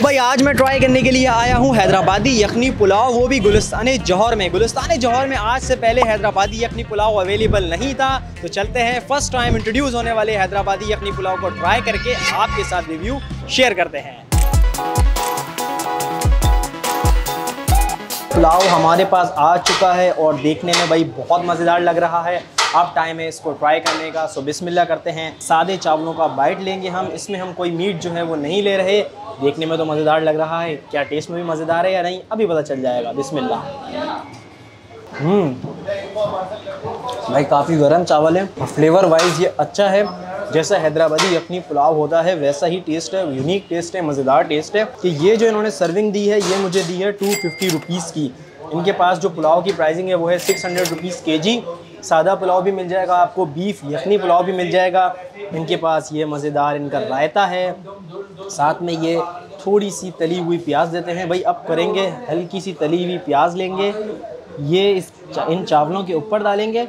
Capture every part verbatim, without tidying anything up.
तो भाई आज मैं ट्राई करने के लिए आया हूँ हैदराबादी यख़नी पुलाव, वो भी गुलिस्तान-ए-जौहर में। गुलिस्तान-ए-जौहर में आज से पहले हैदराबादी यख़नी पुलाव अवेलेबल नहीं था, तो चलते हैं फर्स्ट टाइम इंट्रोड्यूस होने वाले हैदराबादी यख़नी पुलाव को ट्राई करके आपके साथ रिव्यू शेयर करते हैं। पुलाव हमारे पास आ चुका है और देखने में भाई बहुत मज़ेदार लग रहा है। अब टाइम है इसको ट्राई करने का, सो बिस्मिल्लाह करते हैं। सादे चावलों का बाइट लेंगे हम, इसमें हम कोई मीट जो है वो नहीं ले रहे। देखने में तो मज़ेदार लग रहा है, क्या टेस्ट में भी मज़ेदार है या नहीं अभी पता चल जाएगा। बिस्मिल्लाह। हम्म भाई काफ़ी गर्म चावल है और फ्लेवर वाइज ये अच्छा है। जैसा हैदराबादी यख़नी पुलाव होता है वैसा ही टेस्ट है, यूनिक टेस्ट है, मज़ेदार टेस्ट है। कि ये जो इन्होंने सर्विंग दी है ये मुझे दी है टू फिफ्टी रुपीज़ की। इनके पास जो पुलाव की प्राइसिंग है वो है सिक्स हंड्रेड रुपीज़ के जी। सादा पुलाव भी मिल जाएगा आपको, बीफ यखनी पुलाव भी मिल जाएगा। इनके पास ये मज़ेदार इनका रायता है, साथ में ये थोड़ी सी तली हुई प्याज देते हैं। भाई अब करेंगे हल्की सी तली हुई प्याज लेंगे, ये इस इन चावलों के ऊपर डालेंगे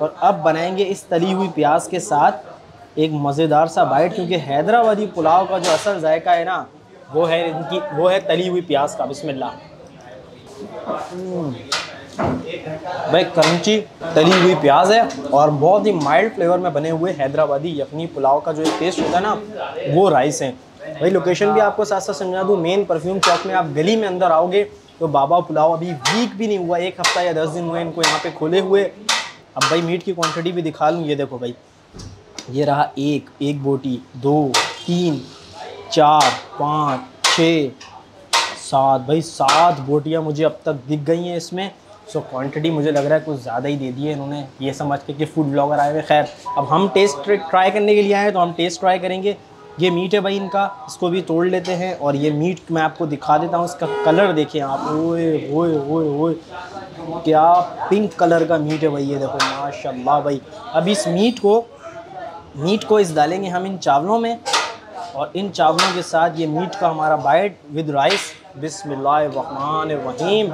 और अब बनाएंगे इस तली हुई प्याज के साथ एक मज़ेदार सा बाइट। क्योंकि हैदराबादी पुलाव का जो असल जायका है ना वो है इनकी, वो है तली हुई प्याज का। बिस्मिल्लाह। भाई क्रंची तली हुई प्याज है और बहुत ही माइल्ड फ्लेवर में बने हुए हैदराबादी यखनी पुलाव का जो एक टेस्ट होता है ना वो राइस है। भाई लोकेशन भी आपको साथ साथ समझा दूँ, मेन परफ्यूम चौक में आप गली में अंदर आओगे तो बाबा पुलाव अभी वीक भी नहीं हुआ, एक हफ्ता या दस दिन हुए इनको यहाँ पे खोले हुए। अब भाई मीट की क्वान्टिटी भी दिखा लूँ, ये देखो भाई ये रहा एक एक बोटी, दो, तीन, चार, पाँच, छः, सात। भाई सात बोटियाँ मुझे अब तक दिख गई हैं इसमें। सो so, क्वांटिटी मुझे लग रहा है कुछ ज़्यादा ही दे दी है इन्होंने, ये समझ के कि फूड ब्लॉगर आए हुए। खैर अब हम टेस्ट ट्राई करने के लिए आए हैं तो हम टेस्ट ट्राई करेंगे। ये मीट है भाई इनका, इसको भी तोड़ लेते हैं और ये मीट मैं आपको दिखा देता हूँ। इसका कलर देखिए आप, ओए ओए ओए ओए क्या पिंक कलर का मीट है भाई, ये देखो माशाल्लाह। भाई अब इस मीट को मीट को इस डालेंगे हम इन चावलों में और इन चावलों के साथ ये मीट का हमारा बाइट विद राइस। बिस्मिल्लाहिर्रहमानिर्रहीम।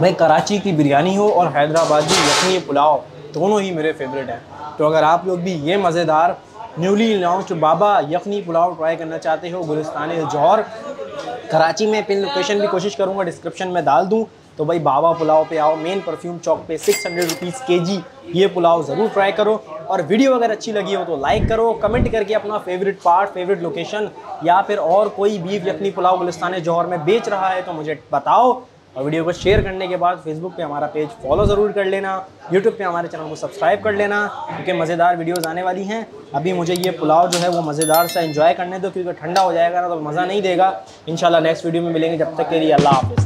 भाई कराची की बिरयानी हो और हैदराबादी यखनी पुलाव दोनों ही मेरे फेवरेट हैं। तो अगर आप लोग भी ये मज़ेदार न्यूली लॉन्च बाबा यखनी पुलाव ट्राई करना चाहते हो गुलिस्तान-ए-जौहर कराची में, पिन लोकेशन भी कोशिश करूँगा डिस्क्रिप्शन में डाल दूँ। तो भाई बाबा पुलाव पे आओ, मेन परफ्यूम चौक पे सिक्स हंड्रेड रुपीज़ के जी ये पुलाव ज़रूर ट्राई करो। और वीडियो अगर अच्छी लगी हो तो लाइक करो, कमेंट करके अपना फेवरेट पार्ट, फेवरेट लोकेशन या फिर और कोई बीफ यखनी पुलाव गुलिस्तान-ए-जौहर में बेच रहा है तो मुझे बताओ। और वीडियो को शेयर करने के बाद फेसबुक पे हमारा पेज फॉलो ज़रूर कर लेना, यूट्यूब पे हमारे चैनल को सब्सक्राइब कर लेना क्योंकि मज़ेदार वीडियोस आने वाली हैं। अभी मुझे ये पुलाव जो है वो मज़ेदार सा एंजॉय करने दो, क्योंकि ठंडा हो जाएगा ना तो मज़ा नहीं देगा। इंशाल्लाह नेक्स्ट वीडियो में मिलेंगे, जब तक के लिए अल्लाह हाफ़िज़।